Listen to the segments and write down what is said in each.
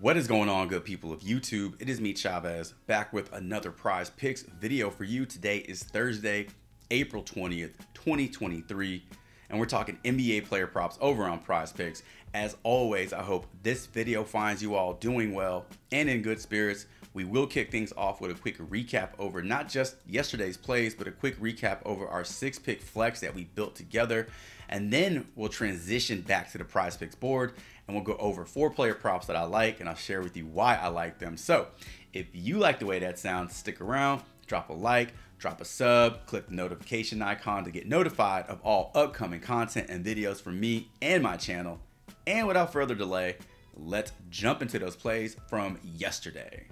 What is going on, good people of YouTube? It is me, Chavez, back with another Prize Picks video for you. Today is Thursday, April 20th, 2023, and we're talking NBA player props over on Prize Picks. As always, I hope this video finds you all doing well and in good spirits. We will kick things off with a quick recap over not just yesterday's plays, but a quick recap over our 6-pick flex that we built together. And then we'll transition back to the Prize Picks board, and we'll go over 4-player props that I like, and I'll share with you why I like them. So if you like the way that sounds, stick around, drop a like, drop a sub, click the notification icon to get notified of all upcoming content and videos from me and my channel. And without further delay, let's jump into those plays from yesterday.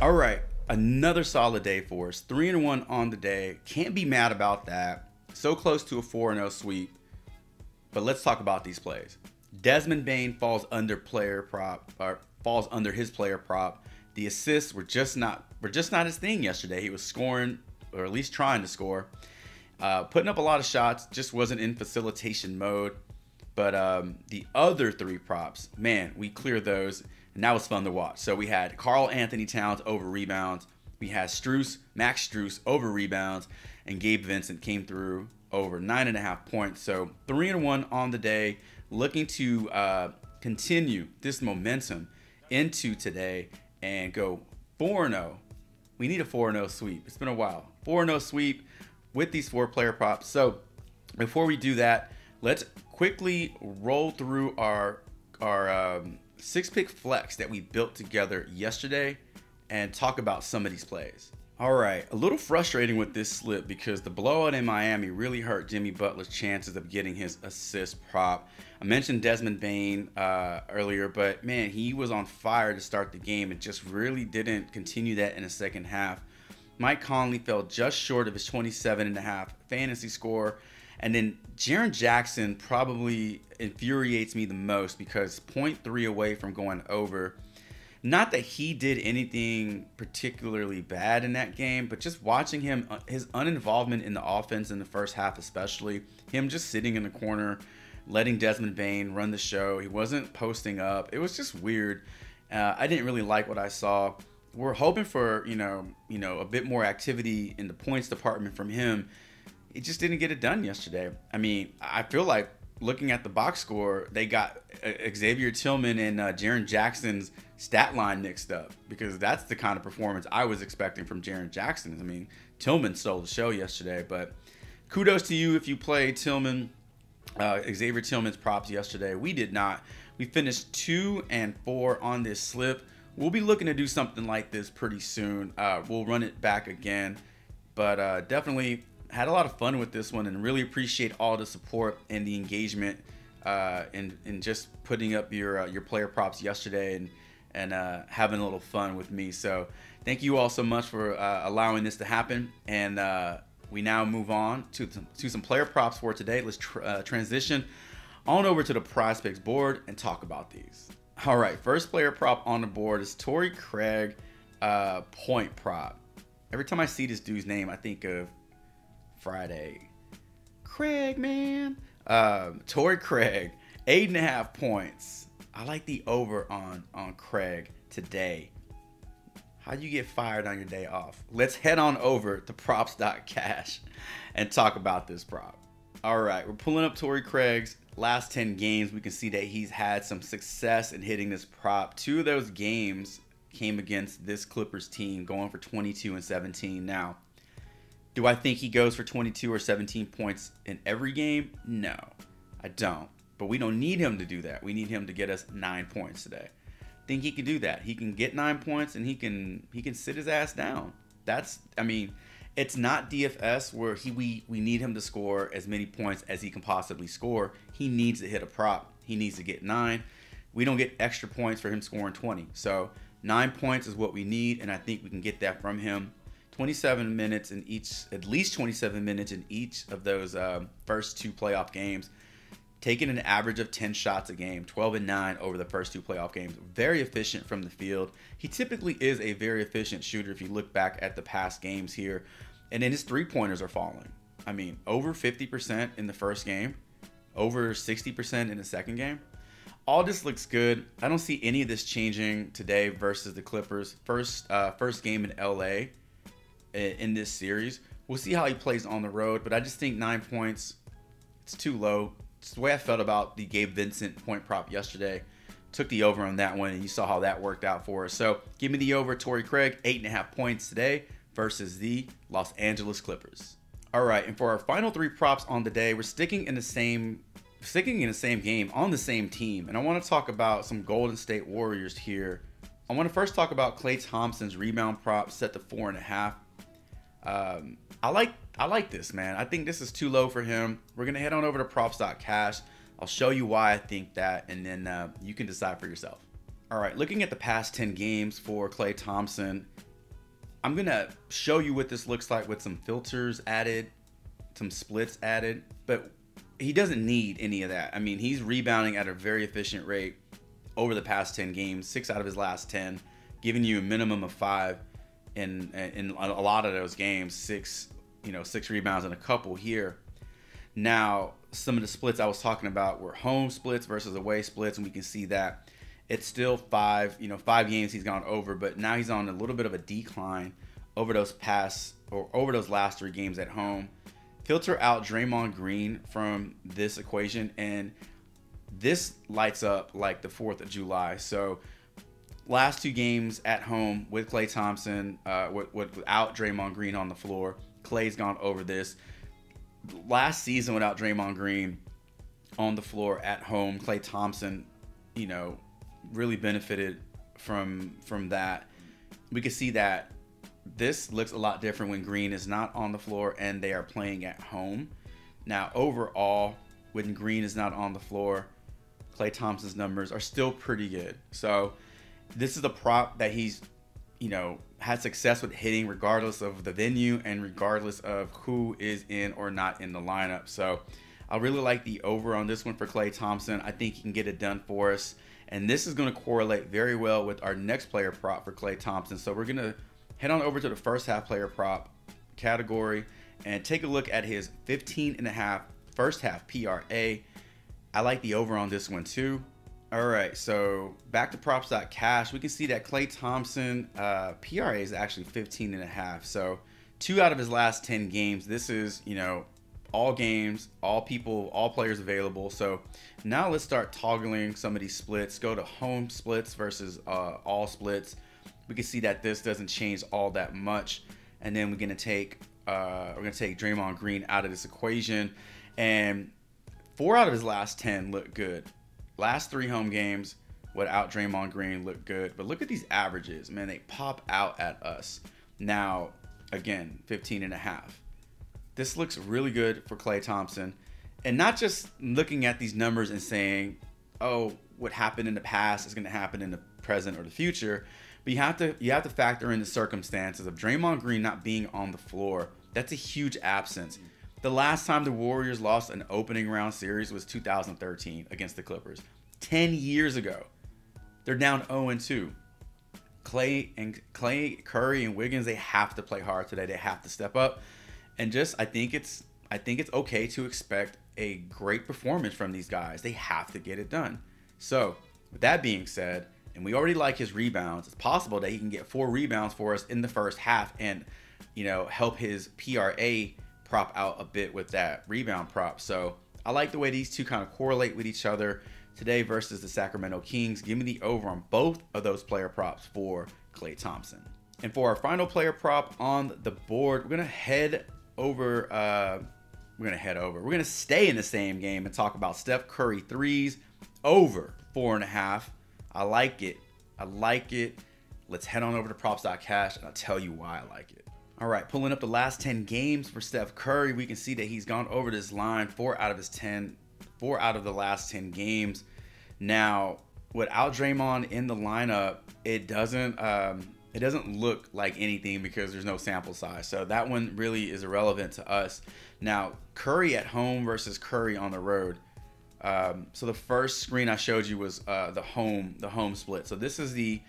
All right, another solid day for us. 3-1 on the day. Can't be mad about that. So close to a 4-0 sweep. But let's talk about these plays. Desmond Bane falls under his player prop. The assists were just not his thing yesterday. He was scoring, or at least trying to score, putting up a lot of shots. Just wasn't in facilitation mode. But the other three props, man, we cleared those, and that was fun to watch. So we had Carl Anthony Towns over rebounds. We had Max Strus over rebounds, and Gabe Vincent came through over 9.5 points. So 3-1 on the day. Looking to continue this momentum into today and go 4-0. We need a 4-0 sweep. It's been a while. 4-0 sweep with these 4-player props. So before we do that, let's quickly roll through our 6-pick flex that we built together yesterday and talk about some of these plays. All right, a little frustrating with this slip because the blowout in Miami really hurt Jimmy Butler's chances of getting his assist prop. I mentioned Desmond Bane earlier, but man, he was on fire to start the game and just really didn't continue that in the second half. Mike Conley fell just short of his 27.5 fantasy score. And then Jaren Jackson probably infuriates me the most because 0.3 away from going over. Not that he did anything particularly bad in that game, but just watching him, his uninvolvement in the offense in the first half especially, him just sitting in the corner, letting Desmond Bane run the show. He wasn't posting up. It was just weird. I didn't really like what I saw. We're hoping for, you know, a bit more activity in the points department from him. It just didn't get it done yesterday. I mean, I feel like looking at the box score, they got Xavier Tillman and Jaren Jackson's stat line mixed up because that's the kind of performance I was expecting from Jaren Jackson. I mean, Tillman stole the show yesterday, but kudos to you if you played Tillman, Xavier Tillman's props yesterday. We did not. We finished 2-4 on this slip. We'll be looking to do something like this pretty soon. We'll run it back again, but definitely had a lot of fun with this one and really appreciate all the support and the engagement and just putting up your player props yesterday and having a little fun with me. So thank you all so much for allowing this to happen. And we now move on to some player props for today. Let's transition on over to the Prize Picks board and talk about these. All right, first player prop on the board is Torrey Craig point prop. Every time I see this dude's name, I think of Friday. Craig, man. Torrey Craig, 8.5 points. I like the over on Craig today. How do you get fired on your day off? Let's head on over to props.cash and talk about this prop. All right, we're pulling up Torrey Craig's last 10 games. We can see that he's had some success in hitting this prop. 2 of those games came against this Clippers team, going for 22 and 17 now. Do I think he goes for 22 or 17 points in every game? No, I don't. But we don't need him to do that. We need him to get us 9 points today. I think he can do that. He can get 9 points and he can sit his ass down. That's, I mean, it's not DFS where we need him to score as many points as he can possibly score. He needs to hit a prop. He needs to get 9. We don't get extra points for him scoring 20. So 9 points is what we need, and I think we can get that from him. 27 minutes in each, at least 27 minutes in each of those first 2 playoff games. Taking an average of 10 shots a game, 12 and 9 over the first 2 playoff games. Very efficient from the field. He typically is a very efficient shooter if you look back at the past games here. And then his 3-pointers are falling. I mean, over 50% in the first game, over 60% in the second game. all this looks good. I don't see any of this changing today versus the Clippers. First game in LA in this series. We'll see how he plays on the road, but I just think 9 points, it's too low. It's the way I felt about the Gabe Vincent point prop yesterday. Took the over on that one, and you saw how that worked out for us. So give me the over. Torrey Craig, 8.5 points today versus the Los Angeles Clippers. All right, and for our final three props on the day, we're sticking in the same game on the same team, and I want to talk about some Golden State Warriors here. I want to first talk about Klay Thompson's rebound prop set to 4.5. I like this, man. I think this is too low for him. We're gonna head on over to props.cash. I'll show you why I think that, and then you can decide for yourself. All right, looking at the past 10 games for Klay Thompson, I'm gonna show you what this looks like with some filters added, some splits added, but he doesn't need any of that. I mean, he's rebounding at a very efficient rate over the past 10 games, 6 out of his last 10, giving you a minimum of 5 in a lot of those games, 6 rebounds and a couple here. Now, some of the splits I was talking about were home splits versus away splits, and we can see that it's still 5 games he's gone over, but now he's on a little bit of a decline over those last 3 games at home. Filter out Draymond Green from this equation, and this lights up like the 4th of July. So last 2 games at home with Klay Thompson, without Draymond Green on the floor, Klay's gone over this. Last season without Draymond Green on the floor at home, Klay Thompson, you know, really benefited from that. We can see that this looks a lot different when Green is not on the floor and they are playing at home. Now, overall, when Green is not on the floor, Klay Thompson's numbers are still pretty good. So this is a prop that he's, you know, had success with hitting regardless of the venue and regardless of who is in or not in the lineup. So I really like the over on this one for Klay Thompson. I think he can get it done for us. And this is going to correlate very well with our next player prop for Klay Thompson. So we're going to head on over to the first half player prop category and take a look at his 15.5 first half PRA. I like the over on this one too. All right, so back to props.cash. We can see that Klay Thompson PRA is actually 15.5. So 2 out of his last 10 games. This is, you know, all games, all people, all players available. So now let's start toggling some of these splits. Go to home splits versus all splits. We can see that this doesn't change all that much, and then we're gonna take Draymond Green out of this equation. And 4 out of his last 10 look good. Last 3 home games without Draymond Green look good, but look at these averages, man. They pop out at us. Now, again, 15.5. This looks really good for Klay Thompson, and not just looking at these numbers and saying, "Oh, what happened in the past is going to happen in the present or the future." But you have to factor in the circumstances of Draymond Green not being on the floor. That's a huge absence. The last time the Warriors lost an opening round series was 2013 against the Clippers, 10 years ago. They're down 0-2. Curry and Wiggins, they have to play hard today. They have to step up. And just I think it's okay to expect a great performance from these guys. They have to get it done. So with that being said, and we already like his rebounds, it's possible that he can get 4 rebounds for us in the first half and, you know, help his PRA prop out a bit with that rebound prop. So I like the way these 2 kind of correlate with each other today versus the Sacramento Kings. Give me the over on both of those player props for Klay Thompson. And for our final player prop on the board, we're gonna head over. We're gonna stay in the same game and talk about Steph Curry threes, over 4.5. I like it. I like it. Let's head on over to props.cash and I'll tell you why I like it. All right, pulling up the last 10 games for Steph Curry, we can see that he's gone over this line 4 out of the last 10 games. Now, without Draymond in the lineup, it doesn't look like anything because there's no sample size. So that one really is irrelevant to us. Now, Curry at home versus Curry on the road. So the first screen I showed you was the home split. So this is the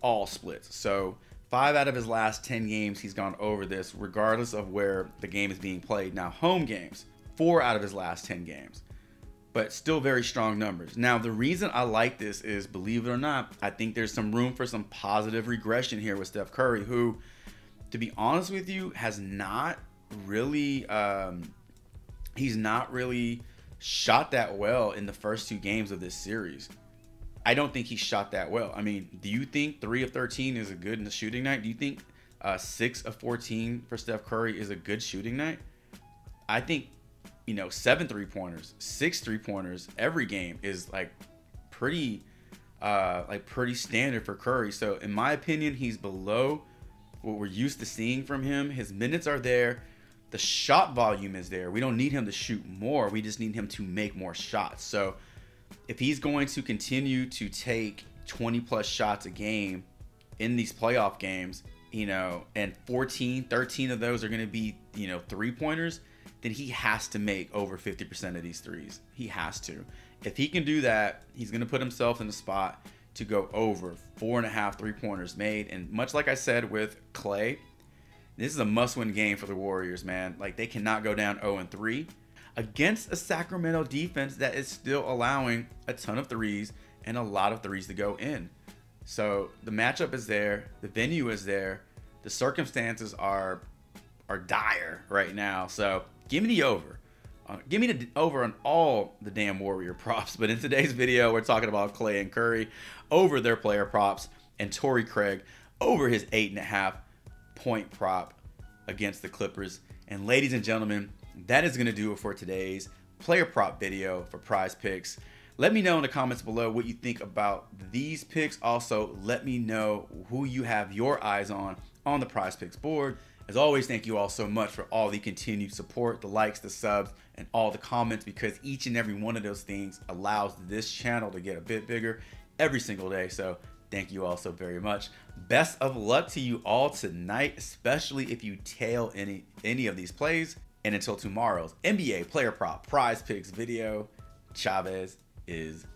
all splits. So 5 out of his last 10 games, he's gone over this regardless of where the game is being played. Now, home games, 4 out of his last 10 games. but still very strong numbers. Now, the reason I like this is, believe it or not, I think there's some room for some positive regression here with Steph Curry, who, to be honest with you, has not really, he's not really shot that well in the first two games of this series. I don't think he shot that well. I mean, do you think 3 of 13 is a good shooting night? Do you think 6 of 14 for Steph Curry is a good shooting night? I think, you know, 7 3-pointers, 6 3-pointers every game is like pretty standard for Curry. So in my opinion, he's below what we're used to seeing from him. His minutes are there. The shot volume is there. We don't need him to shoot more. We just need him to make more shots. So if he's going to continue to take 20-plus shots a game in these playoff games, you know, and 14, 13 of those are going to be, you know, 3-pointers, then he has to make over 50% of these threes. He has to. If he can do that, he's going to put himself in a spot to go over 4.5 3-pointers made. And much like I said with Klay, this is a must-win game for the Warriors, man. Like, they cannot go down 0-3 against a Sacramento defense that is still allowing a ton of threes and a lot of threes to go in. So the matchup is there. The venue is there. The circumstances are dire right now. So give me the over. Give me the over on all the damn Warrior props. But in today's video, we're talking about Klay and Curry over their player props and Torrey Craig over his 8.5-point prop against the Clippers. And ladies and gentlemen, that is going to do it for today's player prop video for Prize Picks. Let me know in the comments below what you think about these picks. Also, let me know who you have your eyes on the Prize Picks board. As always, thank you all so much for all the continued support, the likes, the subs, and all the comments, because each and every one of those things allows this channel to get a bit bigger every single day. So thank you all so very much. Best of luck to you all tonight, especially if you tail any of these plays. And until tomorrow's NBA player prop Prize Picks video, Chavez is